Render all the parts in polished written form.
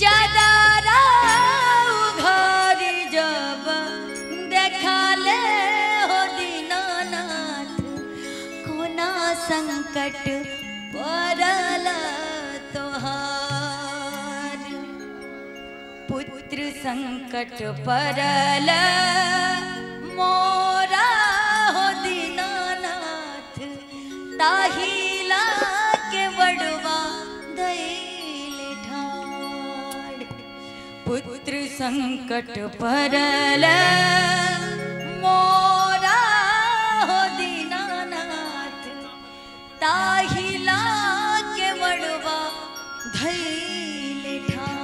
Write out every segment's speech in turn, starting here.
चदारा घर जब देखा ले हो दीनानाथ कोना संकट पड़ल तोहार पुत्र संकट पड़ल मोरा हो दीनानाथ ताहिला के बड़वा दैले ठाड़ पुत्र संकट पड़ल मोरा हो दीनानाथ ताहिला के बड़वा दैले ठाड़।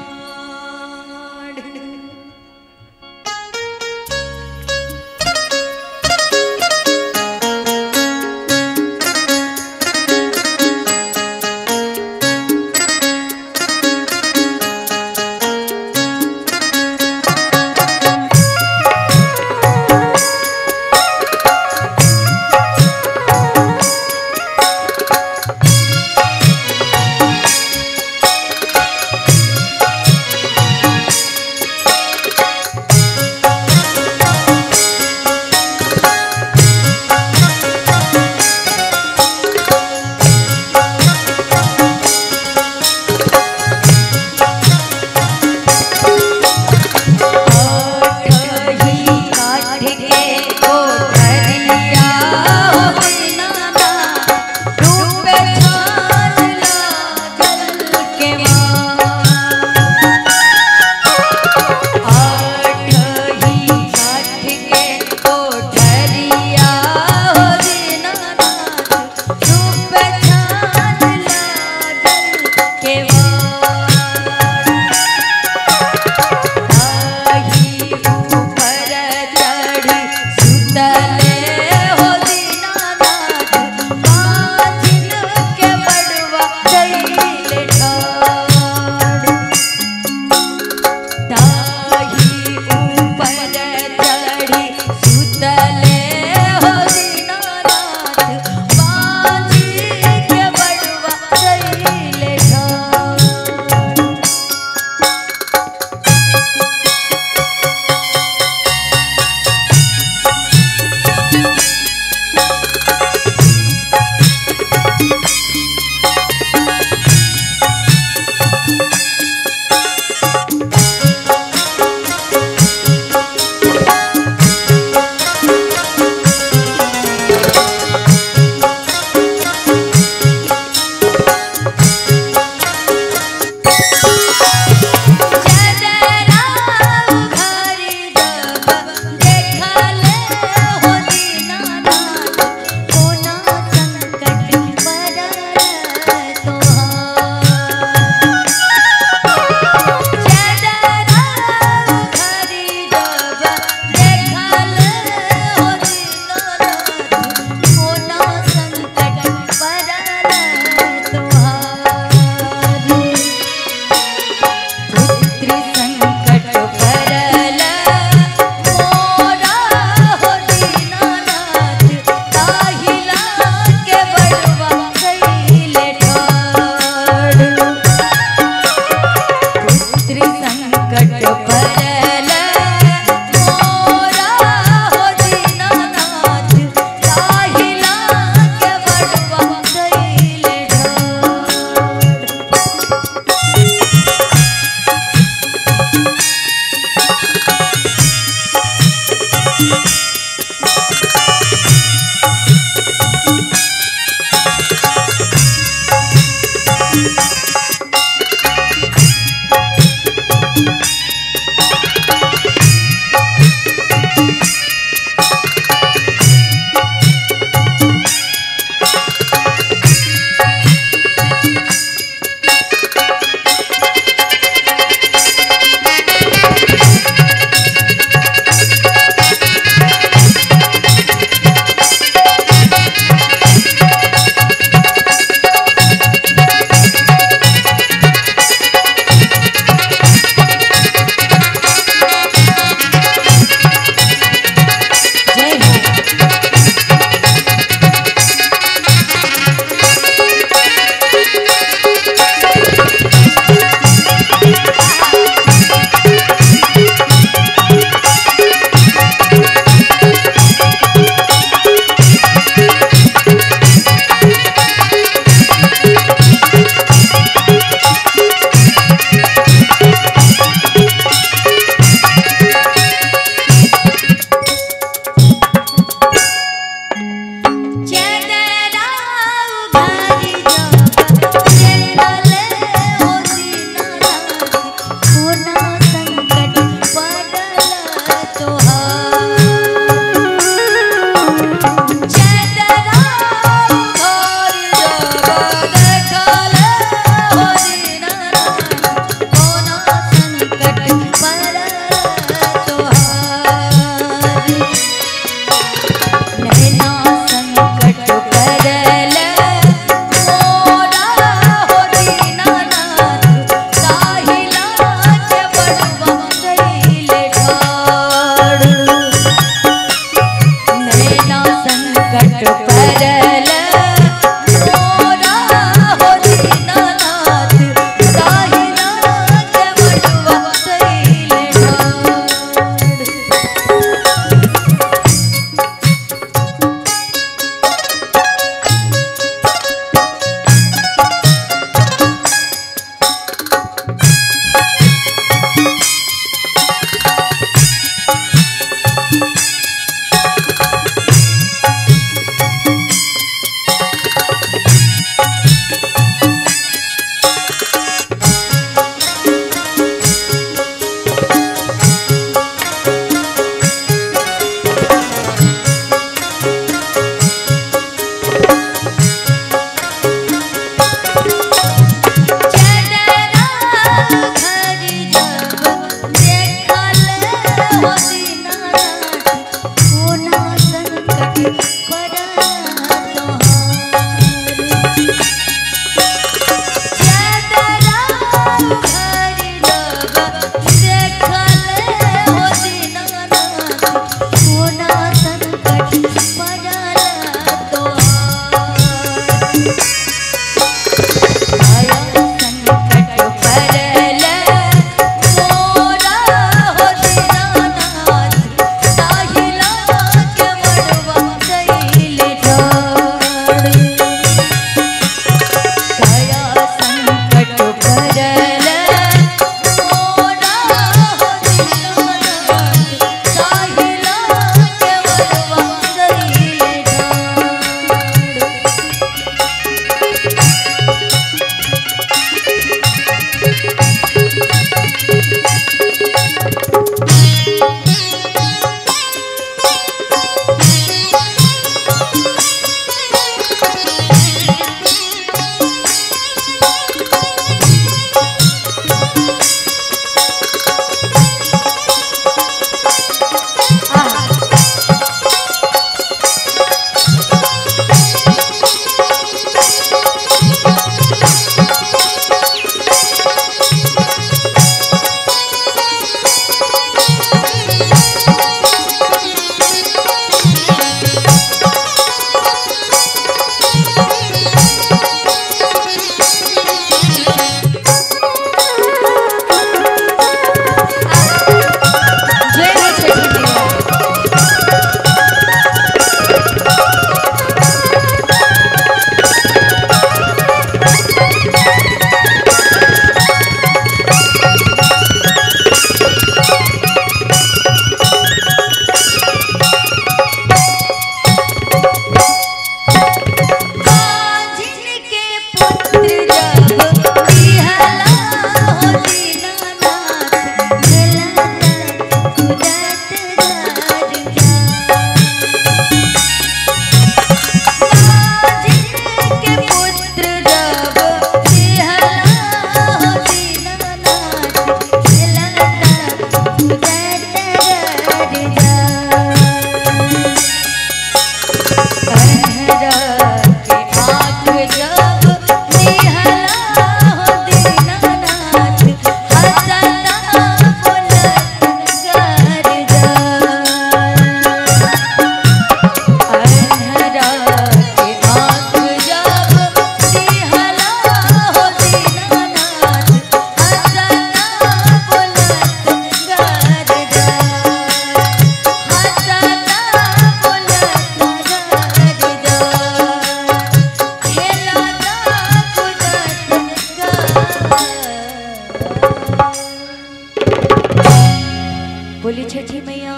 बोली छठी मैया